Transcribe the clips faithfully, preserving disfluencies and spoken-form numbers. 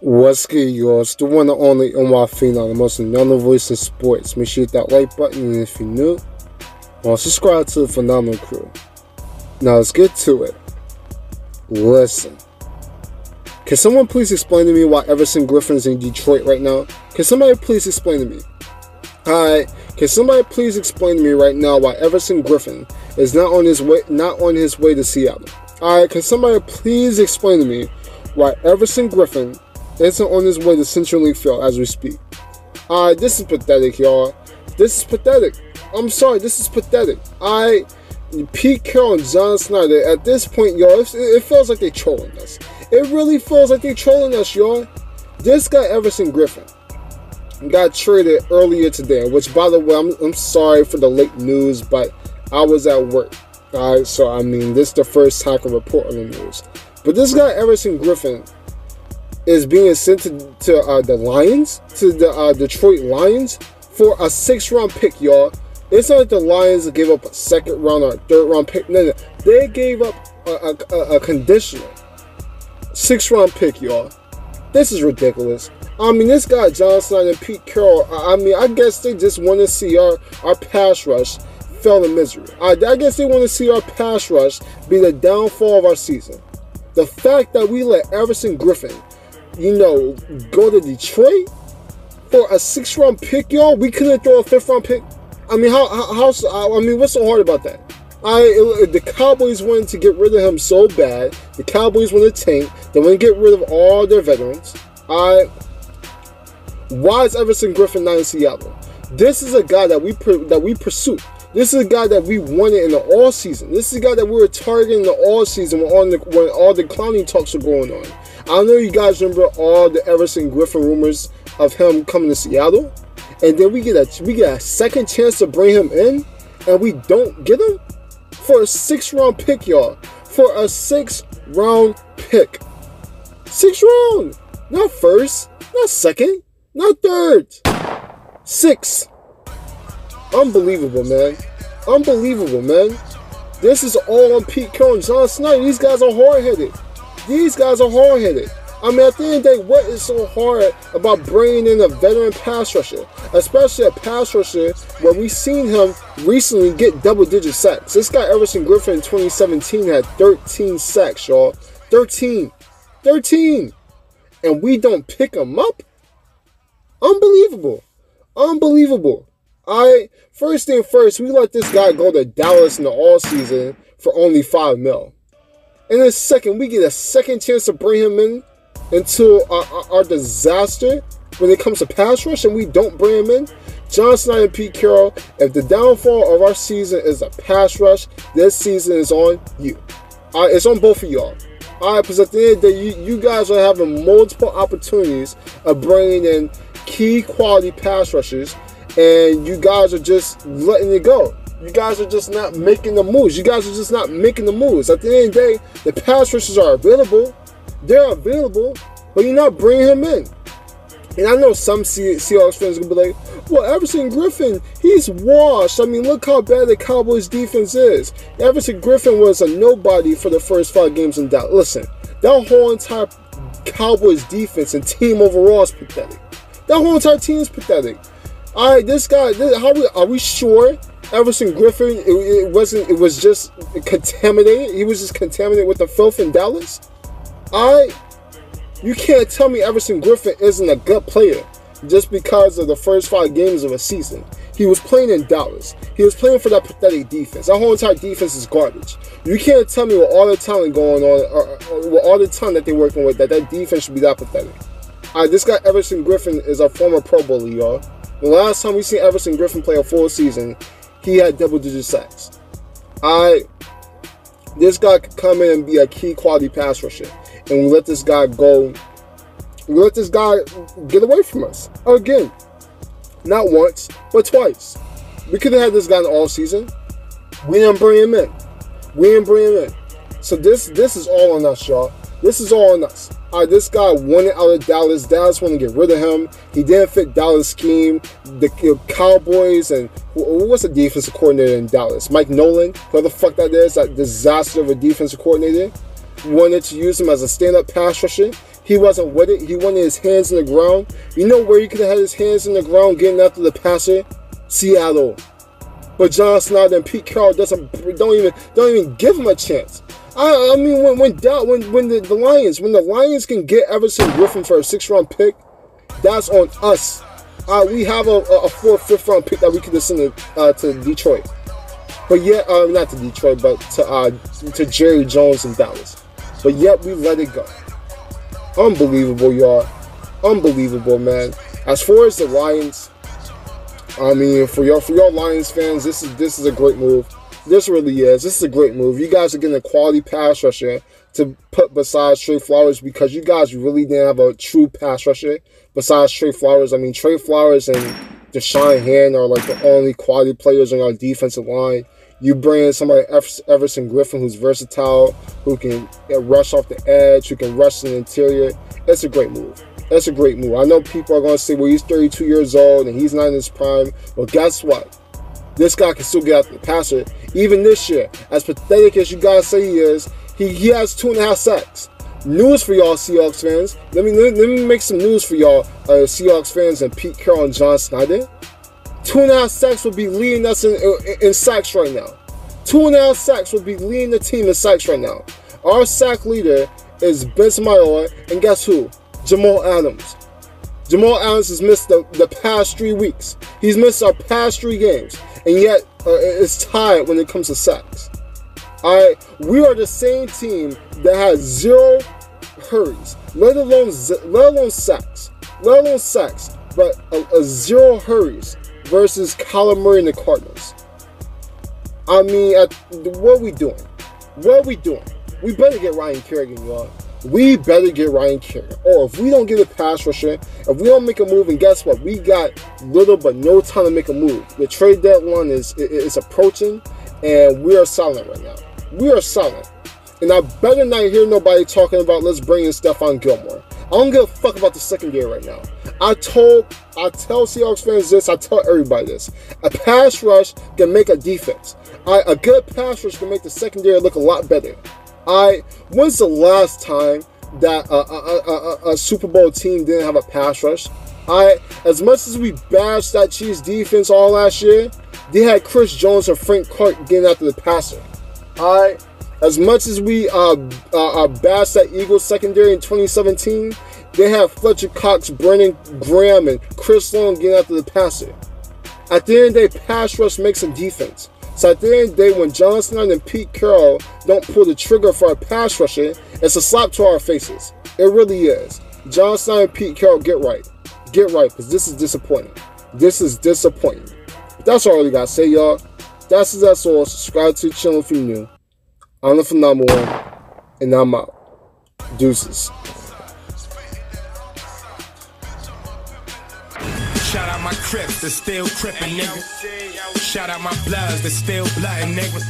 What's good, y'all? It's the one and only N Y Phenom, the most phenomenal voice in sports. Make sure you hit that like button, and if you're new, well, subscribe to the phenomenal crew. Now, let's get to it. Listen. Can someone please explain to me why Everson Griffen is in Detroit right now? Can somebody please explain to me? Alright, can somebody please explain to me right now why Everson Griffen is not on his way, not on his way to Seattle? Alright, can somebody please explain to me why Everson Griffen isn't on his way to Central League field as we speak? Alright, this is pathetic, y'all. This is pathetic. I'm sorry, this is pathetic. Alright, Pete Carroll and John Schneider, at this point, y'all, it, it feels like they're trolling us. It really feels like they're trolling us, y'all. This guy, Everson Griffen, got traded earlier today, which, by the way, I'm, I'm sorry for the late news, but I was at work. All right, so, I mean, this is the first time I can report on the news. But this guy, Everson Griffen, is being sent to, to uh, the Lions, to the uh, Detroit Lions, for a sixth round pick, y'all. It's not like the Lions gave up a second round or a third round pick. No, no. They gave up a, a, a conditional sixth round pick, y'all. This is ridiculous. I mean, this guy, John Schneider and Pete Carroll, I, I mean, I guess they just want to see our, our pass rush fell in misery. I, I guess they want to see our pass rush be the downfall of our season. The fact that we let Everson Griffen, you know, go to Detroit for a sixth round pick, y'all, we couldn't throw a fifth round pick. I mean, how, how, how, I mean, what's so hard about that? I, it, the Cowboys wanted to get rid of him so bad. The Cowboys want to tank. They want to get rid of all their veterans. I, why is Everson Griffen not in Seattle? This is a guy that we that we pursued. This is a guy that we wanted in the offseason. This is a guy that we were targeting in the offseason when, the, when all the clowning talks were going on. I know you guys remember all the Everson Griffen rumors of him coming to Seattle. And then we get a, we get a second chance to bring him in, and we don't get him? For a sixth round pick, y'all. For a sixth round pick. Sixth round. Not first. Not second. Not third. Sixth. Unbelievable, man. Unbelievable, man. This is all on Pete Carroll and John Schneider. These guys are hard-headed. These guys are hard-headed. I mean, at the end of the day, what is so hard about bringing in a veteran pass rusher? Especially a pass rusher where we've seen him recently get double-digit sacks. This guy, Everson Griffen, in twenty seventeen had thirteen sacks, y'all. thirteen. thirteen. And we don't pick him up? Unbelievable. Unbelievable. All right, first thing first, we let this guy go to Dallas in the offseason for only five mil. And then second, we get a second chance to bring him in into our, our, our disaster when it comes to pass rush, and we don't bring him in. John Schneider and Pete Carroll, if the downfall of our season is a pass rush, this season is on you. All right, it's on both of y'all. All right, because at the end of the day, you, you guys are having multiple opportunities of bringing in key quality pass rushers, and you guys are just letting it go. You guys are just not making the moves. You guys are just not making the moves. At the end of the day, the pass rushers are available. They're available, but you're not bringing him in. And I know some Seahawks fans are going to be like, well, Everson Griffen, he's washed. I mean, look how bad the Cowboys' defense is. Everson Griffen was a nobody for the first five games in Dallas. Listen, that whole entire Cowboys' defense and team overall is pathetic. That whole entire team is pathetic. All right, this guy, this, how we, are we sure Everson Griffen, it, it wasn't, it was just contaminated? He was just contaminated with the filth in Dallas? All right, you can't tell me Everson Griffen isn't a good player just because of the first five games of a season. He was playing in Dallas. He was playing for that pathetic defense. That whole entire defense is garbage. You can't tell me with all the talent going on, or, or, with all the talent that they're working with, that that defense should be that pathetic. All right, this guy Everson Griffen is a former Pro Bowler, y'all. The last time we seen Everson Griffen play a full season, he had double-digit sacks. All right, this guy could come in and be a key quality pass rusher, and we let this guy go. We let this guy get away from us again, not once but twice. We could have had this guy in the offseason. We didn't bring him in. We didn't bring him in. So this this is all on us, y'all. This is all on us. All right, this guy wanted out of Dallas. Dallas wanted to get rid of him. He didn't fit Dallas' scheme. The Cowboys and what's the defensive coordinator in Dallas? Mike Nolan, whoever the fuck that is, that disaster of a defensive coordinator. wanted to use him as a stand-up pass rusher. He wasn't with it. He wanted his hands in the ground. You know where he could have had his hands in the ground getting after the passer? Seattle. But John Schneider and Pete Carroll doesn't don't even don't even give him a chance. I, I mean, when when when, when the, the Lions when the Lions can get Everson Griffen for a six-round pick, that's on us. Uh, we have a, a fourth, fifth-round pick that we could have sent to, uh, to Detroit. But yet, uh, not to Detroit, but to uh, to Jerry Jones in Dallas. But yet, we let it go. Unbelievable, y'all. Unbelievable, man. As far as the Lions, I mean, for y'all, for y'all Lions fans, this is this is a great move. This really is. This is a great move. You guys are getting a quality pass rusher to put besides Trey Flowers, because you guys really didn't have a true pass rusher besides Trey Flowers. I mean, Trey Flowers and Deshaun Hand are like the only quality players on our defensive line. You bring in somebody like Everson Griffen, who's versatile, who can rush off the edge, who can rush in the interior. That's a great move. That's a great move. I know people are going to say, well, he's thirty-two years old and he's not in his prime. Well, guess what? This guy can still get out the passer. Even this year, as pathetic as you guys say he is, he, he has two and a half sacks. News for y'all Seahawks fans. Let me, let, let me make some news for y'all uh, Seahawks fans and Pete Carroll and John Schneider. Two and a half sacks will be leading us in, in, in sacks right now. Two and a half sacks will be leading the team in sacks right now. Our sack leader is Vince Mayor, and guess who? Jamal Adams. Jamal Adams has missed the, the past three weeks. He's missed our past three games, and yet uh, it's tied when it comes to sacks. All right, we are the same team that has zero hurries, let alone let alone sacks, let alone sacks, but a, a zero hurries versus Kyler Murray and the Cardinals. I mean, at, what are we doing? What are we doing? We better get Ryan Kerrigan, y'all. We better get Ryan Kerrigan. Or if we don't get a pass rusher, if we don't make a move, and guess what? We got little but no time to make a move. The trade deadline is, is approaching, and we are silent right now. We are silent. And I better not hear nobody talking about let's bring in Stephon Gilmore. I don't give a fuck about the secondary right now. I told, I tell Seahawks fans this, I tell everybody this. A pass rush can make a defense. I, a good pass rush can make the secondary look a lot better. I, when's the last time that a, a, a, a Super Bowl team didn't have a pass rush? I, as much as we bashed that Chiefs defense all last year, they had Chris Jones and Frank Clark getting after the passer. I, as much as we uh, uh, uh, bashed that Eagles secondary in twenty seventeen, they had Fletcher Cox, Brandon Graham, and Chris Long getting after the passer. At the end of the day, pass rush makes some defense. So at the end of the day, when John Schneider and Pete Carroll don't pull the trigger for a pass rusher, it's a slap to our faces. It really is. John Schneider and Pete Carroll, get right. Get right, because this is disappointing. This is disappointing. But that's all we got to say, y'all. That's that's all. Subscribe to the channel if you're new. I'm the Phenomenal One, and I'm out. Deuces. Shout out my Crips, they're still crippin', nigga. Shout out my Bloods, they're still bloodin', nigga.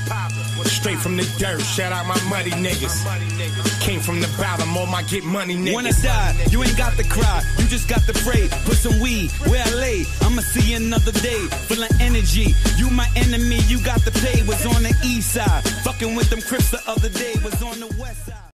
Straight from the dirt, shout out my muddy niggas. Came from the bottom, all my get money niggas. Wanna die, you ain't got the cry, you just got the freight. Put some weed where I lay, I'ma see another day. Full of energy, you my enemy, you got the pay. Was on the east side, fucking with them Crips the other day. Was on the west side.